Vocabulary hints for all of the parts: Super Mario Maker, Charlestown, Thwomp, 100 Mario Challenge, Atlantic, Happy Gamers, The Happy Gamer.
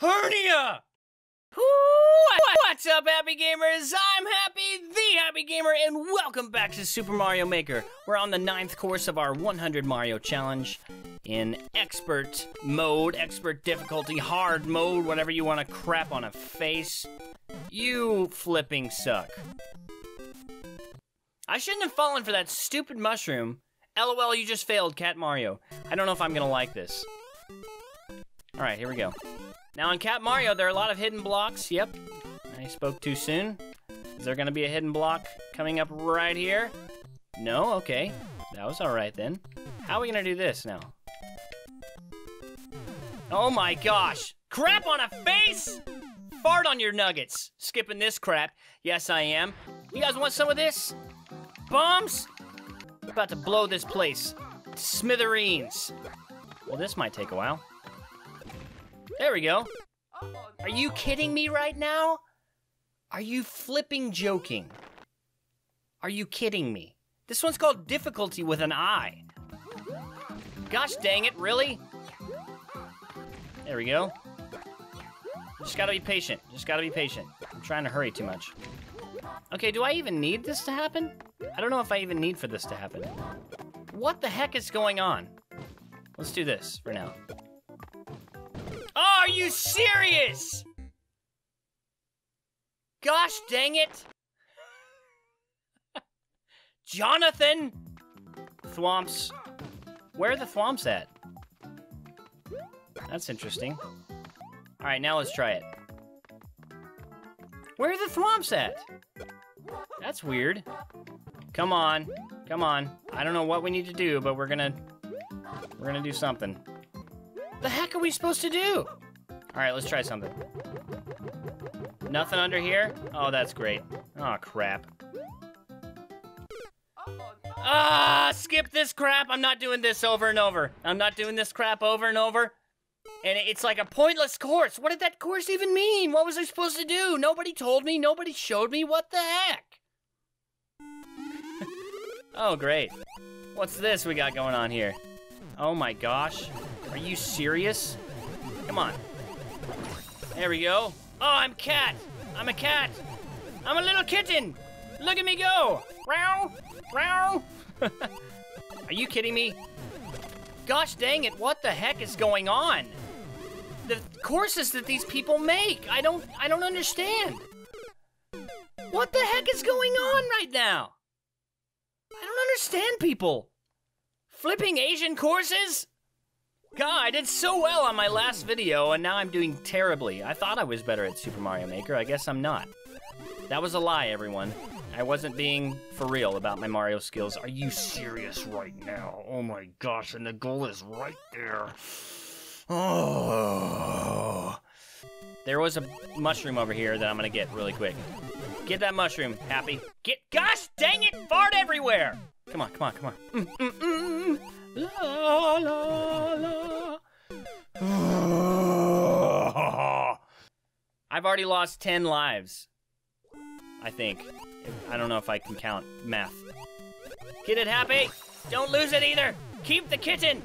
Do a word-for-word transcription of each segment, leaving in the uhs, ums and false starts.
Hernia! What's up, Happy Gamers? I'm Happy, the Happy Gamer, and welcome back to Super Mario Maker. We're on the ninth course of our one hundred Mario Challenge in expert mode, expert difficulty, hard mode, whatever you want to crap on a face. You flipping suck. I shouldn't have fallen for that stupid mushroom. LOL, you just failed, Cat Mario. I don't know if I'm gonna like this. Alright, here we go. Now on Cat Mario, there are a lot of hidden blocks. Yep, I spoke too soon. Is there gonna be a hidden block coming up right here? No, okay. That was alright then. How are we gonna do this now? Oh my gosh! Crap on a face! Fart on your nuggets! Skipping this crap. Yes, I am. You guys want some of this? Bombs? We're about to blow this place. Smithereens. Well, this might take a while. There we go. Are you kidding me right now? Are you flipping joking? Are you kidding me? This one's called difficulty with an I. Gosh dang it, really? There we go. Just gotta be patient. Just gotta be patient. I'm trying to hurry too much. Okay, do I even need this to happen? I don't know if I even need for this to happen. What the heck is going on? Let's do this for now. Are you serious? Gosh dang it. Jonathan! Thwomps. Where are the thwomps at? That's interesting. All right, now let's try it. Where are the thwomps at? That's weird. Come on, come on. I don't know what we need to do, but we're gonna, we're gonna do something. The heck are we supposed to do? All right, let's try something. Nothing under here? Oh, that's great. Oh, crap. Ah, skip this crap. I'm not doing this over and over. I'm not doing this crap over and over. And it's like a pointless course. What did that course even mean? What was I supposed to do? Nobody told me. Nobody showed me. What the heck? Oh, great. What's this we got going on here? Oh my gosh. Are you serious? Come on. There we go. Oh, I'm cat. I'm a cat. I'm a little kitten. Look at me go. Row, row. Are you kidding me? Gosh dang it, what the heck is going on? The courses that these people make, I don't, I don't understand. What the heck is going on right now? I don't understand people. Flipping Asian courses? God, I did so well on my last video and now I'm doing terribly. I thought I was better at Super Mario Maker, I guess I'm not. That was a lie, everyone. I wasn't being for real about my Mario skills. Are you serious right now? Oh my gosh, and the goal is right there. Oh. There was a mushroom over here that I'm gonna get really quick. Get that mushroom, Happy. Get, gosh dang it, fart everywhere! Come on, come on, come on. Mm, mm, mm. La, la, la. Oh. I've already lost ten lives, I think. I don't know if I can count math. Get it, Happy! Don't lose it either! Keep the kitten!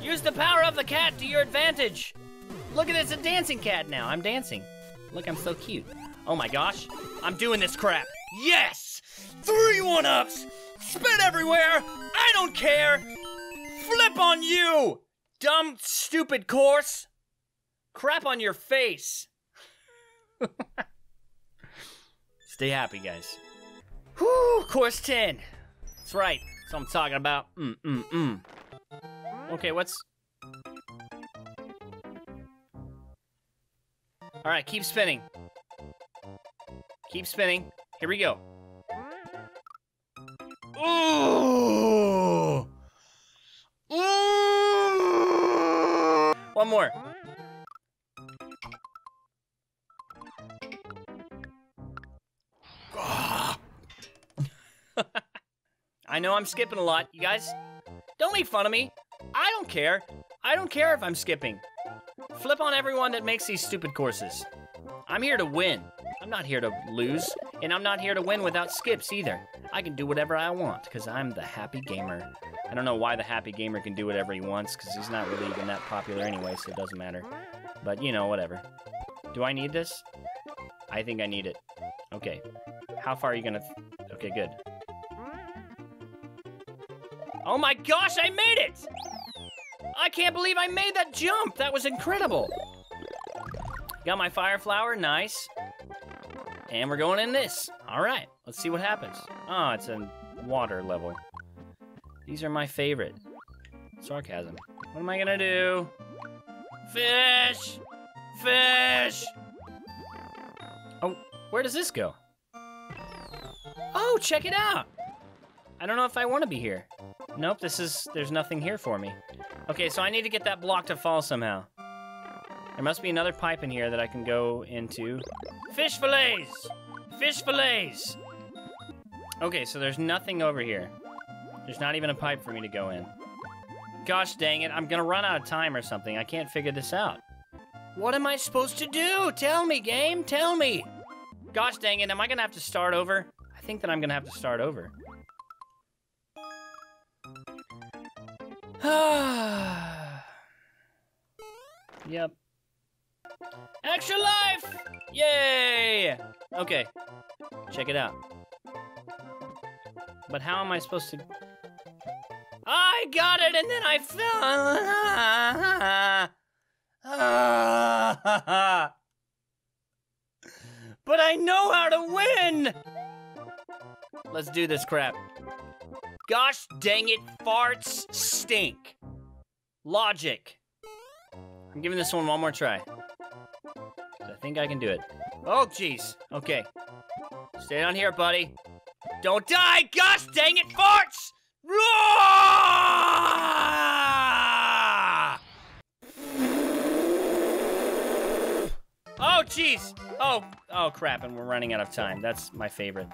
Use the power of the cat to your advantage! Look at this, it's a dancing cat now. I'm dancing. Look, I'm so cute. Oh my gosh, I'm doing this crap. Yes! Three one-ups! Spit everywhere! I don't care! Flip on you! Dumb, stupid course! Crap on your face! Stay happy, guys. Whew, course ten. That's right. That's what I'm talking about. Mm, mm, mm. Okay, what's... All right, keep spinning. Keep spinning. Here we go. Ooh! Ooh! One more. I know I'm skipping a lot. You guys, don't make fun of me. I don't care. I don't care if I'm skipping. Flip on everyone that makes these stupid courses. I'm here to win. I'm not here to lose. And I'm not here to win without skips either. I can do whatever I want because I'm the Happy Gamer. I don't know why the Happy Gamer can do whatever he wants because he's not really even that popular anyway, so it doesn't matter. But, you know, whatever. Do I need this? I think I need it. Okay. How far are you gonna... Th okay, good. Oh my gosh, I made it! I can't believe I made that jump! That was incredible! Got my fire flower, nice. And we're going in this. All right, let's see what happens. Oh, it's a water level. These are my favorite. Sarcasm. What am I gonna do? Fish! Fish! Oh, where does this go? Oh, check it out! I don't know if I want to be here. Nope, this is... there's nothing here for me. Okay, so I need to get that block to fall somehow. There must be another pipe in here that I can go into. Fish fillets! Fish fillets! Okay, so there's nothing over here. There's not even a pipe for me to go in. Gosh dang it, I'm gonna run out of time or something. I can't figure this out. What am I supposed to do? Tell me, game, tell me! Gosh dang it, am I gonna have to start over? I think that I'm gonna have to start over. Yep. Extra life! Yay! Okay, check it out. But how am I supposed to... I got it and then I fell! But I know how to win! Let's do this crap. Gosh dang it, farts stink. Logic. I'm giving this one one more try. I think I can do it. Oh, jeez. Okay. Stay down here, buddy. Don't die! Gosh dang it, farts! Roar! Oh, jeez! Oh, oh, crap, and we're running out of time. That's my favorite.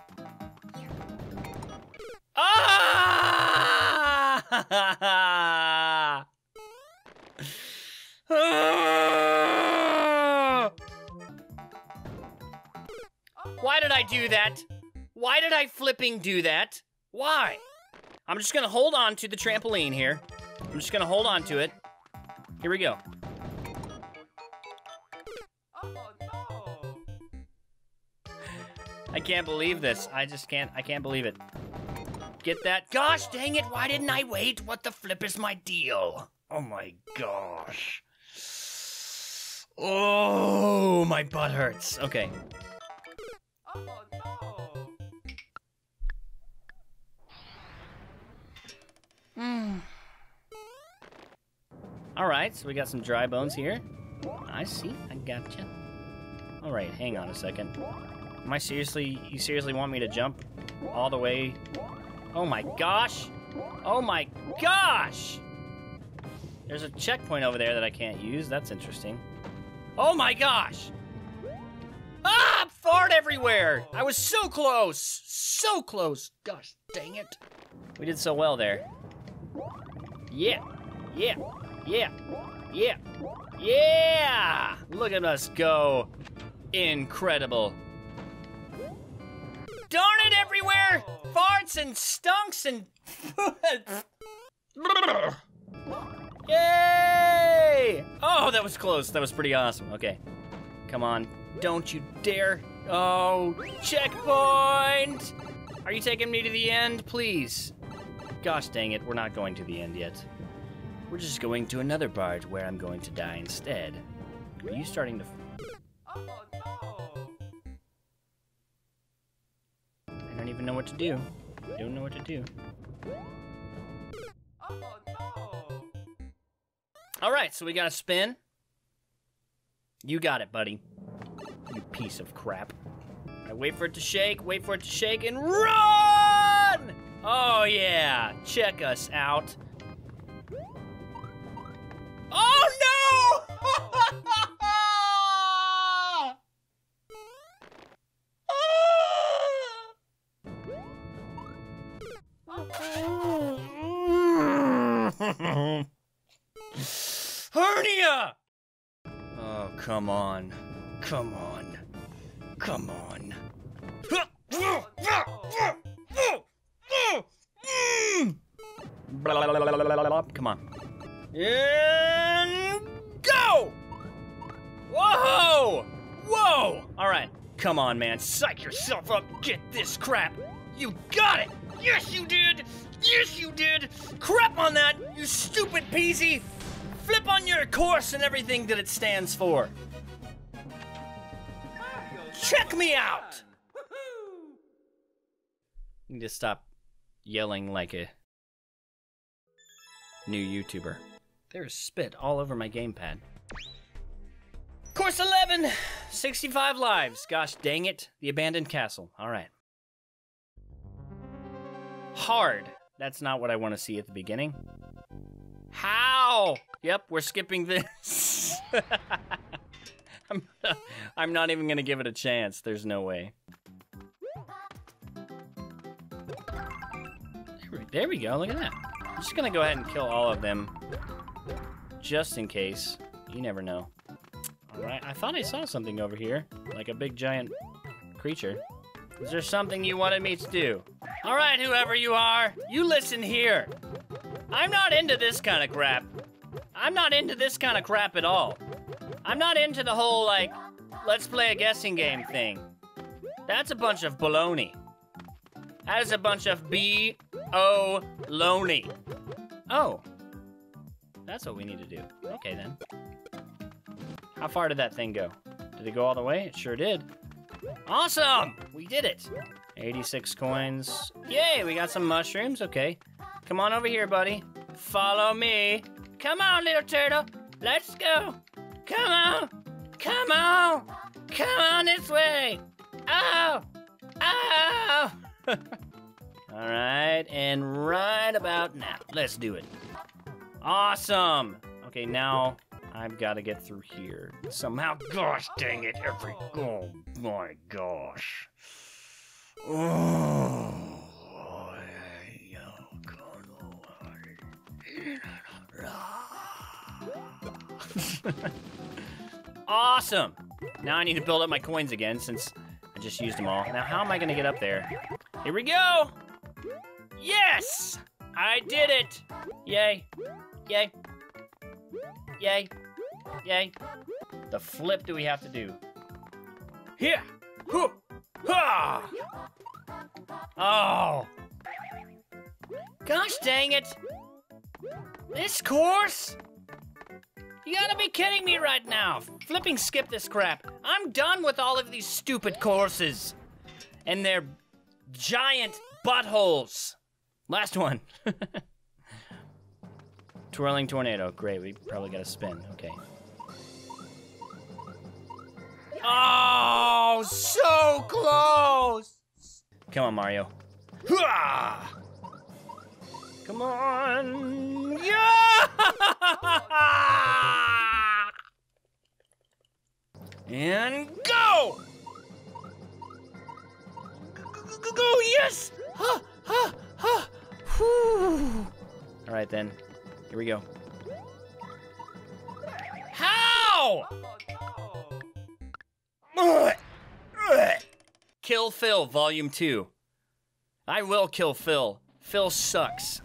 Ah! Why did I do that? Why did I flipping do that? Why? I'm just gonna hold on to the trampoline here. I'm just gonna hold on to it. Here we go. Oh no! I can't believe this. I just can't, I can't believe it. Get that? Gosh dang it, why didn't I wait? What the flip is my deal? Oh my gosh. Oh, my butt hurts. Okay. Oh no! Mm. All right, so we got some dry bones here. I see, I gotcha. All right, hang on a second. Am I seriously, you seriously want me to jump all the way? Oh my gosh! Oh my gosh! There's a checkpoint over there that I can't use, that's interesting. Oh my gosh! Ah! Fart everywhere! I was so close! So close! Gosh dang it. We did so well there. Yeah! Yeah! Yeah! Yeah! Yeah! Look at us go! Incredible! Darn it everywhere! Farts and stunks and... Yay! Oh, that was close. That was pretty awesome. Okay. Come on. Don't you dare. Oh, checkpoint! Are you taking me to the end, please? Gosh dang it, we're not going to the end yet. We're just going to another part where I'm going to die instead. Are you starting to... Oh, no! I don't even know what to do. I don't know what to do. Oh, no! Alright, so we got a spin. You got it, buddy. You piece of crap. I wait for it to shake, wait for it to shake, and run! Oh, yeah. Check us out. Oh, no! Hernia! Oh, come on. Come on. Come on. Blah, blah, blah, blah, blah, blah. Come on. And go! Whoa! Whoa! All right. Come on, man. Psych yourself up. Get this crap. You got it. Yes, you did. Yes, you did. Crap on that, you stupid peasy. Flip on your course and everything that it stands for. Check me out. You just stop yelling like a new YouTuber. There's spit all over my gamepad. Course eleven, sixty-five lives. Gosh dang it, the abandoned castle. All right. Hard. That's not what I want to see at the beginning. How? Yep, we're skipping this. I'm, I'm not even going to give it a chance. There's no way. There we go. Look at that. I'm just going to go ahead and kill all of them. Just in case. You never know. All right. I thought I saw something over here. Like a big giant creature. Is there something you wanted me to do? All right, whoever you are, you listen here. I'm not into this kind of crap. I'm not into this kind of crap at all. I'm not into the whole, like, let's play a guessing game thing. That's a bunch of baloney. That is a bunch of B O loney. Oh. That's what we need to do. Okay, then. How far did that thing go? Did it go all the way? It sure did. Awesome! We did it. eighty-six coins. Yay, we got some mushrooms. Okay. Come on over here, buddy. Follow me. Come on, little turtle. Let's go. Come on. Come on. Come on this way. Oh. Oh. All right, and right about now. Let's do it. Awesome. Okay, now I've got to get through here somehow. Gosh dang it, every... Oh, my gosh. Oh. Awesome! Now I need to build up my coins again since I just used them all. Now how am I gonna get up there? Here we go! Yes! I did it! Yay! Yay! Yay! Yay! The flip do we have to do? Here! Hoo! Ha! Oh! Gosh dang it! This course? You gotta be kidding me right now. Flipping skip this crap. I'm done with all of these stupid courses. And their giant buttholes. Last one. Twirling tornado. Great, we probably gotta spin. Okay. Oh, so close. Come on, Mario. Hooah! Come on! Yeah! And go! Go, go, go, yes! Ha, ha, ha! Whew. All right, then. Here we go. How? Kill Phil, Volume two. I will kill Phil. Phil sucks.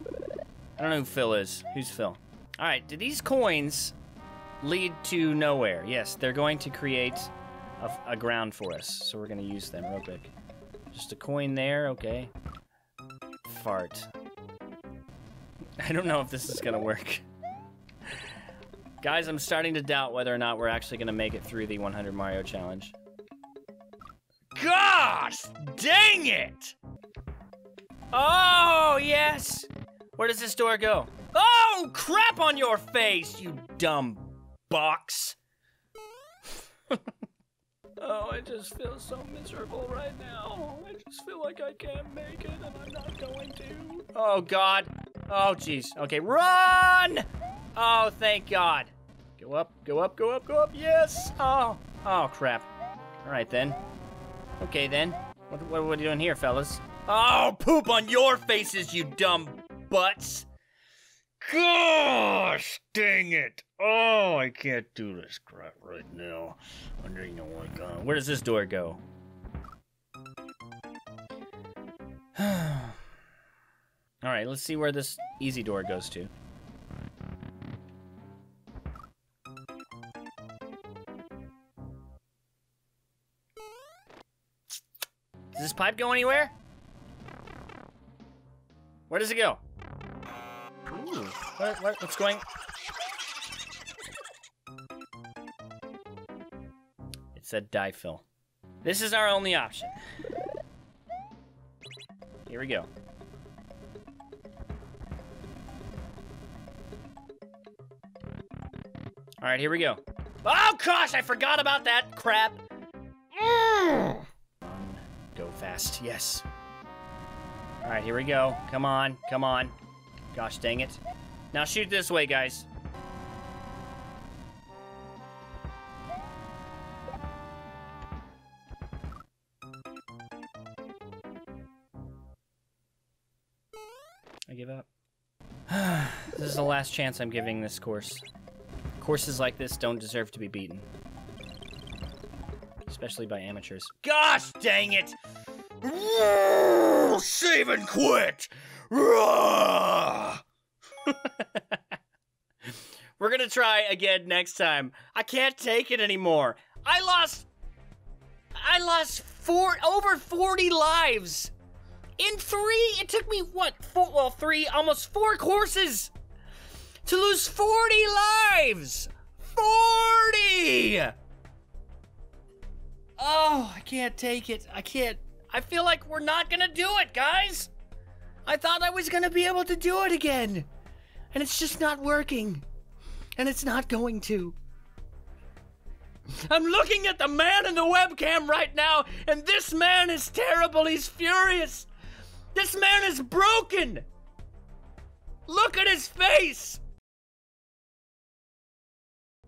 I don't know who Phil is. Who's Phil? All right, do these coins lead to nowhere? Yes, they're going to create a, a ground for us, so we're going to use them real quick. Just a coin there, okay. Fart. I don't know if this is going to work. Guys, I'm starting to doubt whether or not we're actually going to make it through the one hundred Mario Challenge. Gosh, dang it! Oh, yes! Where does this door go? Oh, crap on your face, you dumb box! Oh, I just feel so miserable right now. I just feel like I can't make it, and I'm not going to. Oh, God. Oh, jeez. Okay, run! Oh, thank God. Go up, go up, go up, go up, yes! Oh, oh, crap. All right, then. Okay, then. What, what, what are you doing here, fellas? Oh, poop on your faces, you dumb butts. Gosh, dang it. Oh, I can't do this crap right now. I don't know what God. Where does this door go? All right, let's see where this easy door goes to. Does this pipe go anywhere? Where does it go? Ooh, what, what, what's going? It said die fill. This is our only option. Here we go. All right, here we go. Oh gosh, I forgot about that crap. Mm. Go fast, yes. All right, here we go. Come on, come on. Gosh dang it. Now shoot this way, guys. I give up. This is the last chance I'm giving this course. Courses like this don't deserve to be beaten. Especially by amateurs. Gosh dang it! Save and quit! We're gonna try again next time. I can't take it anymore. I lost... I lost four, over forty lives! In three, it took me, what, four, well, three, almost four courses to lose forty lives! forty! Oh, I can't take it. I can't. I feel like we're not gonna do it, guys! I thought I was gonna be able to do it again. And it's just not working. And it's not going to. I'm looking at the man in the webcam right now, and this man is terrible. He's furious. This man is broken! Look at his face!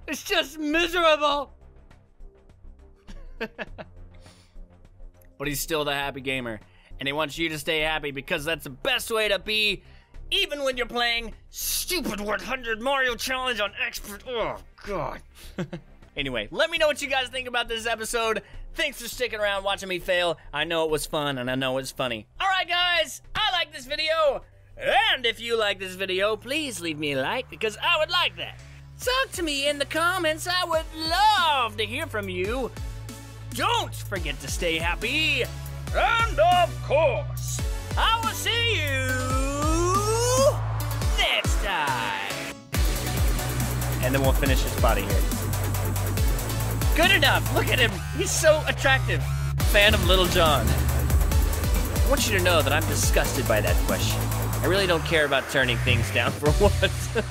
It's just miserable! But he's still the happy gamer, and he wants you to stay happy because that's the best way to be, even when you're playing stupid one hundred Mario Challenge on Expert. Oh, God. Anyway, let me know what you guys think about this episode. Thanks for sticking around watching me fail. I know it was fun, and I know it's funny. All right, guys, I like this video. And if you like this video, please leave me a like because I would like that. Talk to me in the comments. I would love to hear from you. Don't forget to stay happy. And of course, I will see you next time. And then we'll finish his body here. Good enough. Look at him. He's so attractive. Fan of Little John. I want you to know that I'm disgusted by that question. I really don't care about turning things down for what.